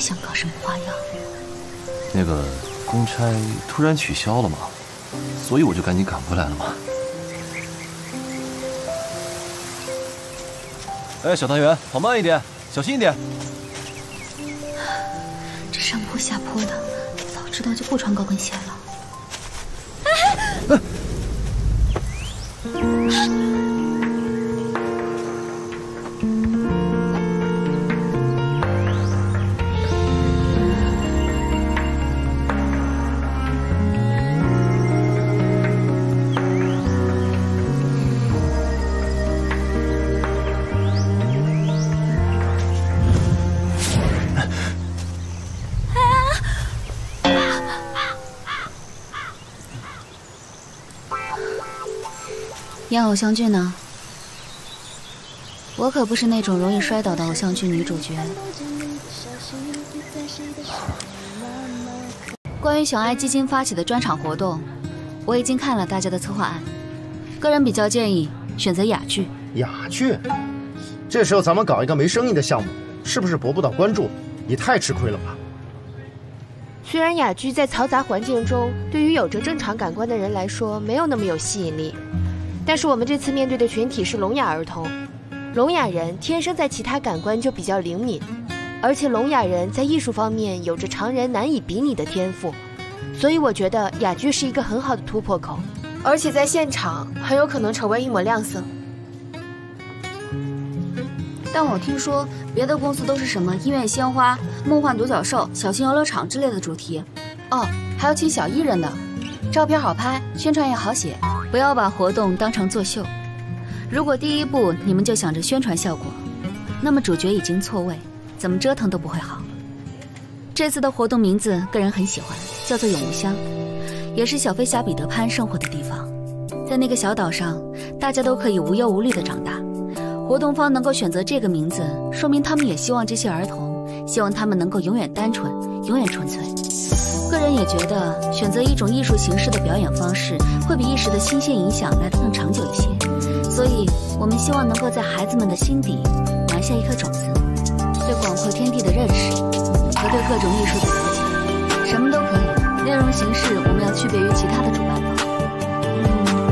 想搞什么花样？那个公差突然取消了嘛，所以我就赶紧赶过来了嘛。哎，小团圆，跑慢一点，小心一点。这上坡下坡的，早知道就不穿高跟鞋了。 演偶像剧呢，我可不是那种容易摔倒的偶像剧女主角。关于小爱基金发起的专场活动，我已经看了大家的策划案，个人比较建议选择哑剧。哑剧，这时候咱们搞一个没生意的项目，是不是博不到关注？也太吃亏了吧！虽然哑剧在嘈杂环境中，对于有着正常感官的人来说，没有那么有吸引力。 但是我们这次面对的群体是聋哑儿童，聋哑人天生在其他感官就比较灵敏，而且聋哑人在艺术方面有着常人难以比拟的天赋，所以我觉得哑剧是一个很好的突破口，而且在现场很有可能成为一抹亮色。但我听说别的公司都是什么音乐鲜花、梦幻独角兽、小型游乐场之类的主题，哦，还要请小艺人的，照片好拍，宣传也好写。 不要把活动当成作秀。如果第一步你们就想着宣传效果，那么主角已经错位，怎么折腾都不会好。这次的活动名字个人很喜欢，叫做永无乡，也是小飞侠彼得潘生活的地方。在那个小岛上，大家都可以无忧无虑地长大。活动方能够选择这个名字，说明他们也希望这些儿童，希望他们能够永远单纯，永远纯粹。 个人也觉得，选择一种艺术形式的表演方式，会比一时的新鲜影响来得更长久一些。所以，我们希望能够在孩子们的心底埋下一颗种子，对广阔天地的认识和对各种艺术的了解，什么都可以。内容形式我们要区别于其他的主办方。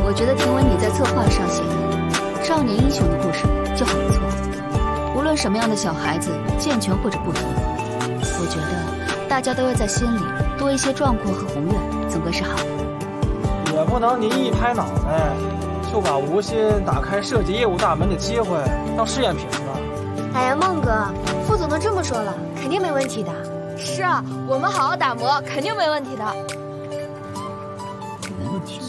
我觉得庭文你在策划上写的少年英雄的故事就很不错。无论什么样的小孩子，健全或者不足，我觉得大家都要在心里。 多一些壮阔和宏愿，总归是好的。也不能您一拍脑袋就把无心打开设计业务大门的机会当试验品吧。哎呀，孟哥，副总都这么说了，肯定没问题的。是啊，我们好好打磨，肯定没问题的。没问题。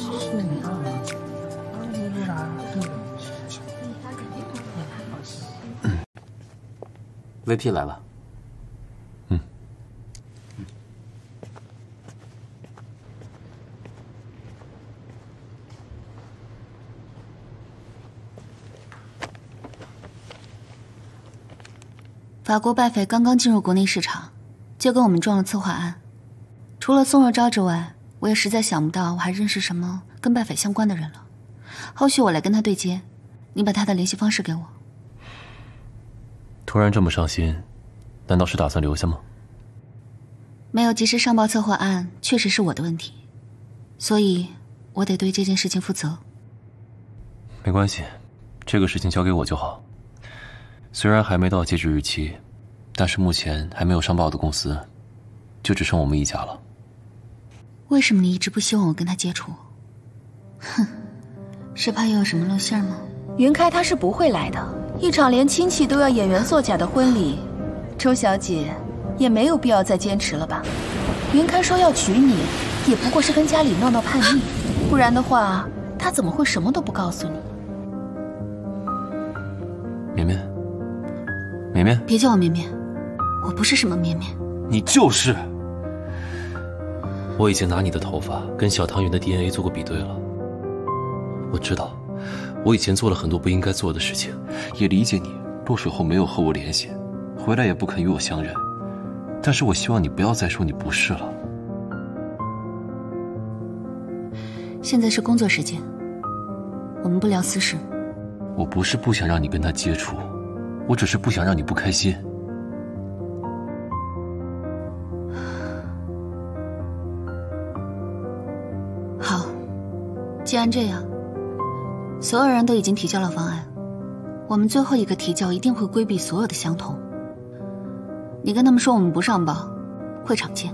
VP 来了。 法国狒狒刚刚进入国内市场，就跟我们撞了策划案。除了宋若昭之外，我也实在想不到我还认识什么跟狒狒相关的人了。后续我来跟他对接，你把他的联系方式给我。突然这么伤心，难道是打算留下吗？没有及时上报策划案，确实是我的问题，所以我得对这件事情负责。没关系，这个事情交给我就好。 虽然还没到截止日期，但是目前还没有上报的公司，就只剩我们一家了。为什么你一直不希望我跟他接触？哼，是怕又有什么露馅吗？云开他是不会来的，一场连亲戚都要演员作假的婚礼，周小姐也没有必要再坚持了吧？云开说要娶你，也不过是跟家里闹闹叛逆，不然的话，他怎么会什么都不告诉你？绵绵。 绵绵，别叫我绵绵，我不是什么绵绵，你就是。我已经拿你的头发跟小汤圆的 DNA 做过比对了。我知道，我以前做了很多不应该做的事情，也理解你落水后没有和我联系，回来也不肯与我相认。但是我希望你不要再说你不是了。现在是工作时间，我们不聊私事。我不是不想让你跟他接触。 我只是不想让你不开心。既然这样，所有人都已经提交了方案，我们最后一个提交一定会规避所有的相同。你跟他们说我们不上报，会场见。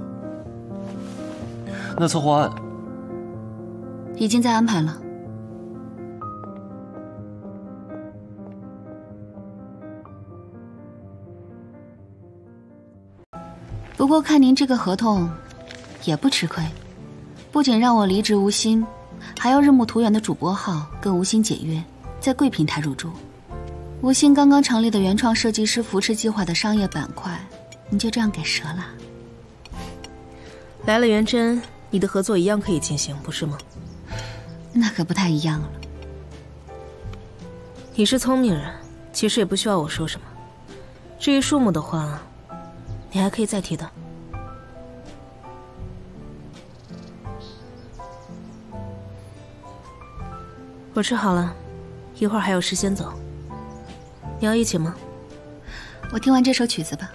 那策划案已经在安排了。 不过看您这个合同，也不吃亏，不仅让我离职无心，还要日暮途远的主播号跟无心解约，在贵平台入驻。无心刚刚成立的原创设计师扶持计划的商业板块，你就这样给折了。来了元真，你的合作一样可以进行，不是吗？那可不太一样了。你是聪明人，其实也不需要我说什么。至于数目的话。 你还可以再提的。我吃好了，一会儿还有事先走。你要一起吗？我听完这首曲子吧。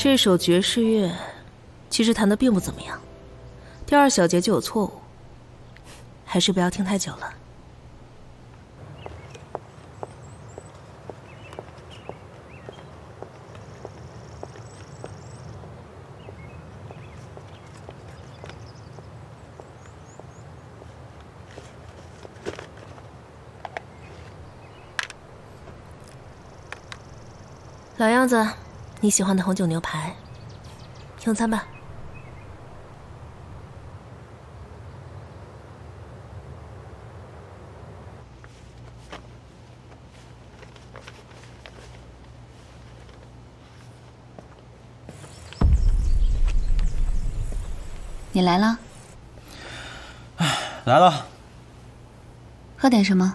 这首爵士乐其实弹得并不怎么样，第二小节就有错误，还是不要听太久了。老样子。 你喜欢的红酒牛排，用餐吧。你来了？哎，来了。喝点什么？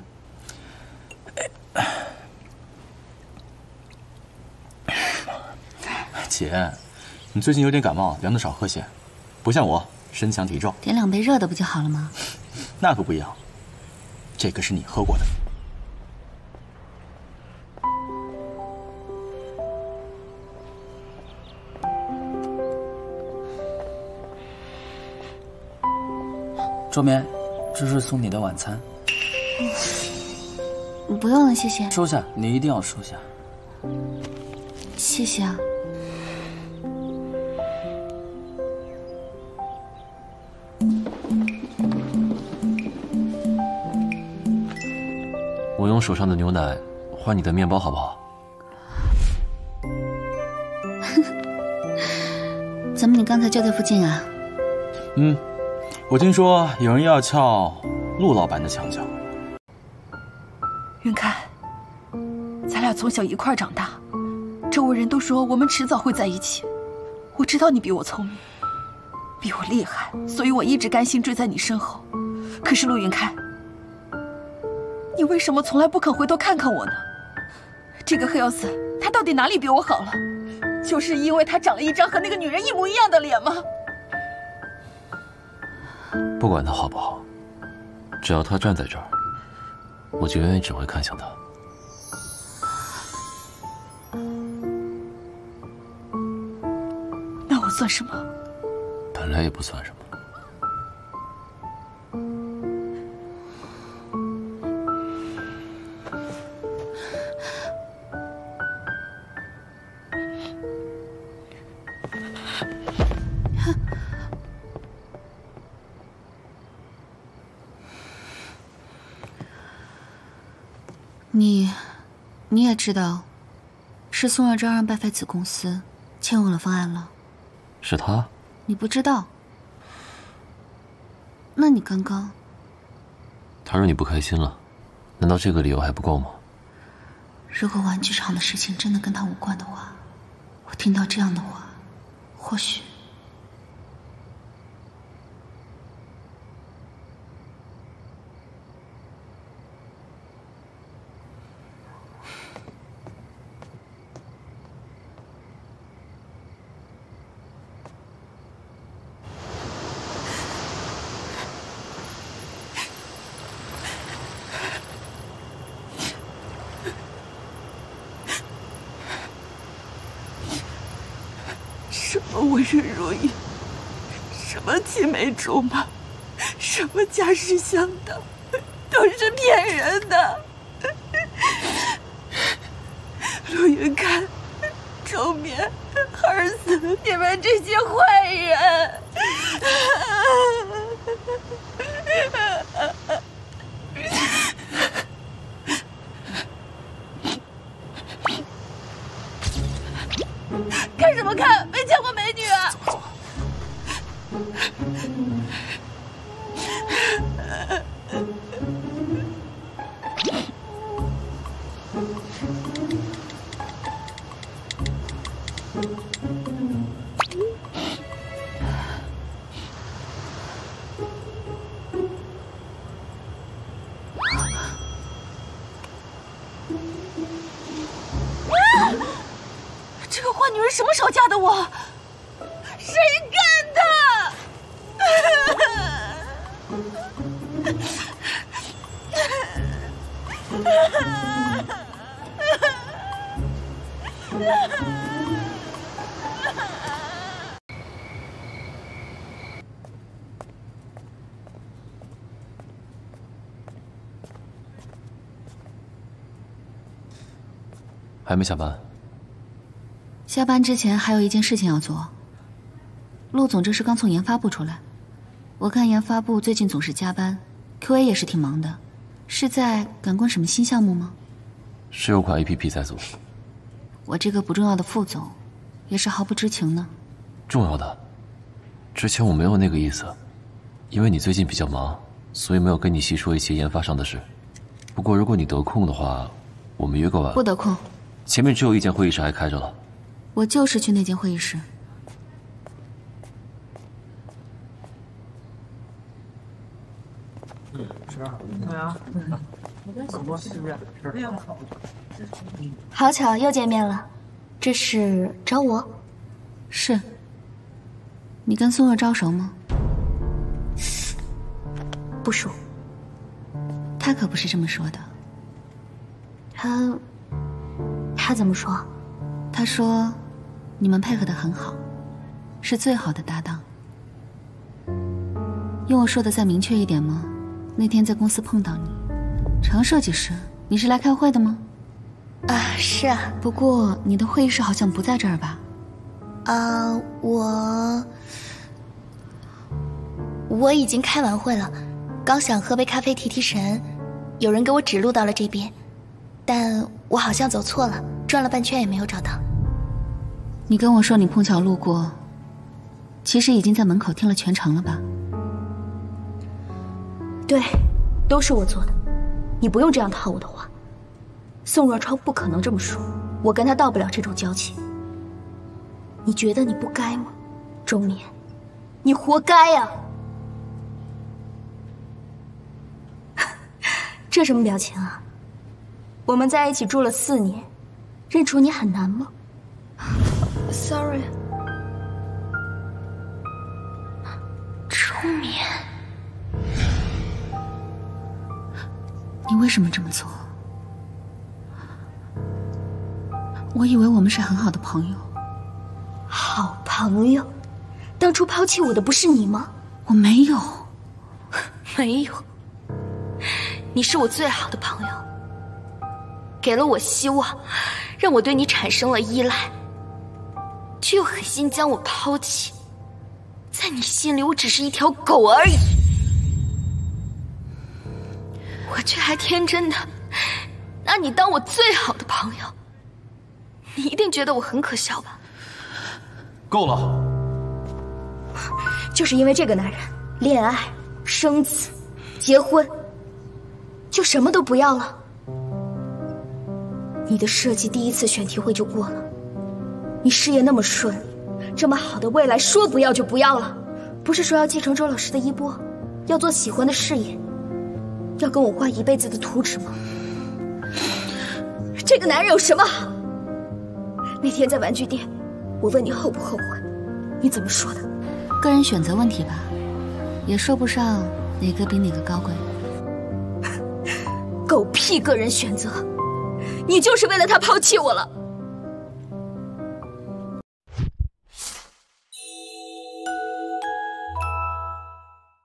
姐，你最近有点感冒，凉的少喝些，不像我身强体壮。点两杯热的不就好了吗？那可不一样，这可是你喝过的。周眠，这是送你的晚餐。不用了，谢谢。收下，你一定要收下。谢谢啊。 我用手上的牛奶换你的面包，好不好？怎么你刚才就在附近啊？嗯，我听说有人要撬陆老板的墙角。云开，咱俩从小一块长大，周围人都说我们迟早会在一起。我知道你比我聪明，比我厉害，所以我一直甘心追在你身后。可是陆云开。 你为什么从来不肯回头看看我呢？这个黑曜子，他到底哪里比我好了？就是因为他长了一张和那个女人一模一样的脸吗？不管他好不好，只要他站在这儿，我就永远只会看向他。那我算什么？本来也不算什么。 你也知道，是宋若章让拜拜子公司窃用了方案了。是他？你不知道？那你刚刚……他让你不开心了，难道这个理由还不够吗？如果玩具厂的事情真的跟他无关的话，我听到这样的话，或许……什么温润如玉，什么青梅竹马，什么家世相当，都是骗人的。陆云看、周眠、二子，你们这些坏人！看什么看？没见过美女啊！走吧走吧。 什么时候嫁的我？谁干的？还没下班？ 下班之前还有一件事情要做。陆总这是刚从研发部出来，我看研发部最近总是加班 ，QA 也是挺忙的，是在赶工什么新项目吗？是有款 APP 在做。我这个不重要的副总，也是毫不知情呢。重要的，之前我没有那个意思，因为你最近比较忙，所以没有跟你细说一些研发上的事。不过如果你得空的话，我们约个晚。不得空。前面只有一间会议室还开着了。 我就是去那间会议室。好巧，又见面了。这是找我？是。你跟宋若昭熟吗？不熟。他可不是这么说的。他怎么说？他说。 你们配合得很好，是最好的搭档。用我说的再明确一点吗？那天在公司碰到你，程设计师，你是来开会的吗？啊，是啊。不过你的会议室好像不在这儿吧？啊，我已经开完会了，刚想喝杯咖啡提提神，有人给我指路到了这边，但我好像走错了，转了半圈也没有找到。 你跟我说你碰巧路过，其实已经在门口听了全程了吧？对，都是我做的，你不用这样套我的话。宋若超不可能这么说，我跟他到不了这种交情。你觉得你不该吗？周眠，你活该呀！这什么表情啊？我们在一起住了4年，认出你很难吗？ Sorry， 周眠，你为什么这么做？我以为我们是很好的朋友。好朋友，当初抛弃我的不是你吗？我没有，没有。你是我最好的朋友，给了我希望，让我对你产生了依赖。 却又狠心将我抛弃，在你心里我只是一条狗而已，我却还天真的拿你当我最好的朋友，你一定觉得我很可笑吧？够了！就是因为这个男人，恋爱、生子、结婚，就什么都不要了。你的设计第一次选题会就过了。 你事业那么顺利，这么好的未来说不要就不要了，不是说要继承周老师的衣钵，要做喜欢的事业，要跟我画一辈子的图纸吗？这个男人有什么好？那天在玩具店，我问你后不后悔，你怎么说的？个人选择问题吧，也说不上哪个比哪个高贵。狗屁个人选择，你就是为了他抛弃我了。